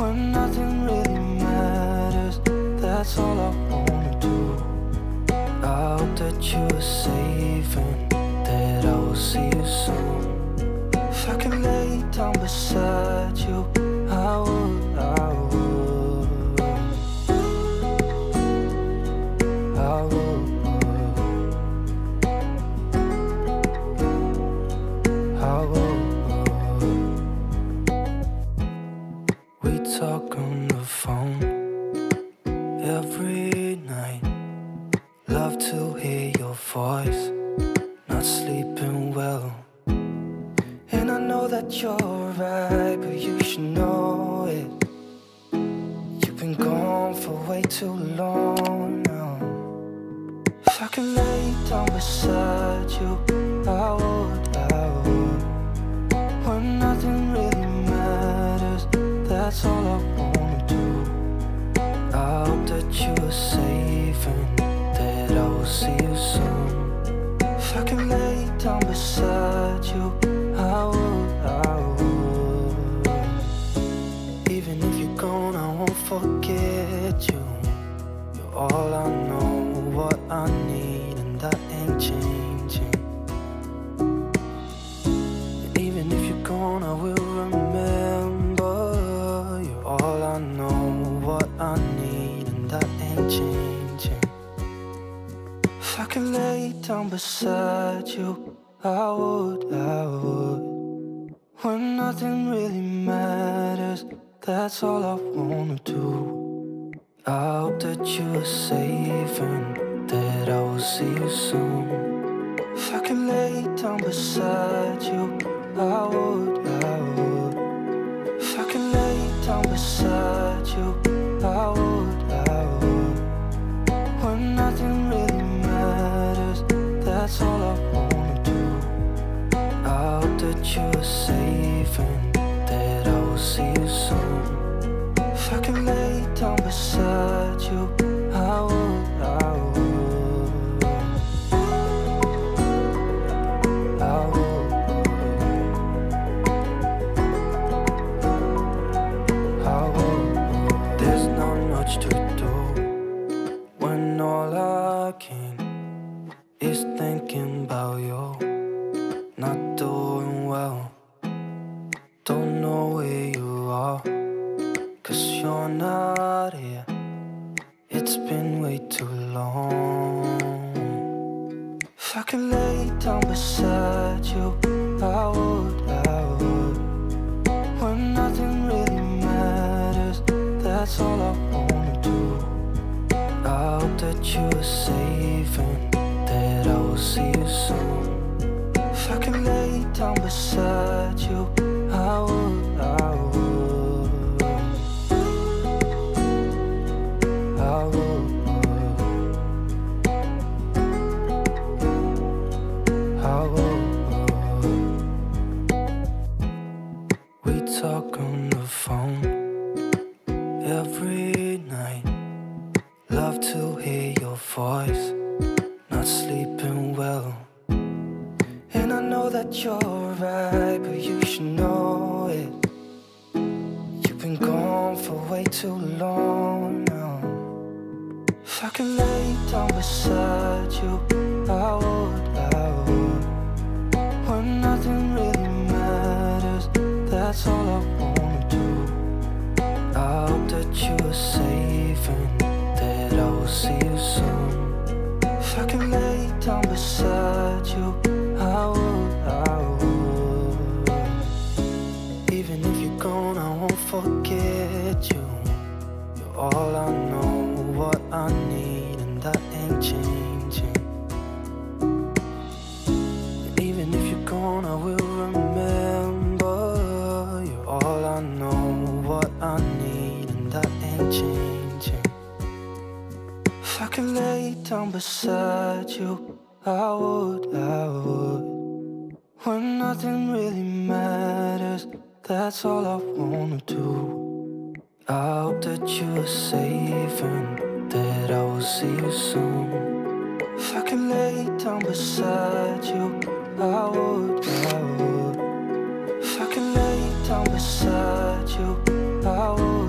When nothing really matters, that's all I wanna do. I hope that you're safe and that I will see you soon. If I could lay down beside you, I would. We talk on the phone every night. Love to hear your voice. Not sleeping well, and I know that you're right, but you should know it. You've been gone for way too long now. If I could lay down beside you, I would. When nothing really matters, that's all I wanna do. I hope that you're safe and that I will see you soon. If I could lay down beside you, I would. Even if you're gone, I won't forget you. You're all I know, what I need, and that ain't changing. And even if you're gone, I will remember. You're all I know, what I need, and that ain't changing. If I could lay down beside you, I would. When nothing really matters, that's all I wanna do. I hope that you're safe and that I will see you soon. If I could lay down beside you, I would. If I could lay down beside you, I would. When nothing really matters, that's all I wanna do. I hope that you're safe and that I will see you soon. If I could lay down beside you, I would. There's not much to do when all I can is thinking about you. Not doing well, don't know where you are, 'cause you're not here. It's been way too long. If I could lay down beside you, I would. When nothing really matters, that's all I wanna do. I hope that you're safe and that I will see you soon. If I could lay down beside you, I would. We talk on the phone every night. Love to hear your voice. Not sleeping well, and I know that you're right, but you should know it. You've been gone for way too long now. If I could lay down beside you, I would. When nothing really matters, that's all I wanna do. I hope that you're safe and that I will see you soon. If I could lay down beside you, I would. Even if you're gone, I won't forget you. You're all I know, what I need, and that ain't changing. And even if you're gone, I will remember. You're all I know, what I need, and that ain't changing. can lay down beside you, I would. When nothing really matters, that's all I wanna do. I hope that you are safe and that I will see you soon. If I can lay down beside you, I would. If I can lay down beside you, I would.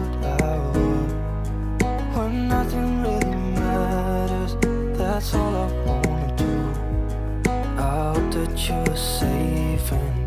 When nothing really matters, that's all I wanna do. I hope that you are safe and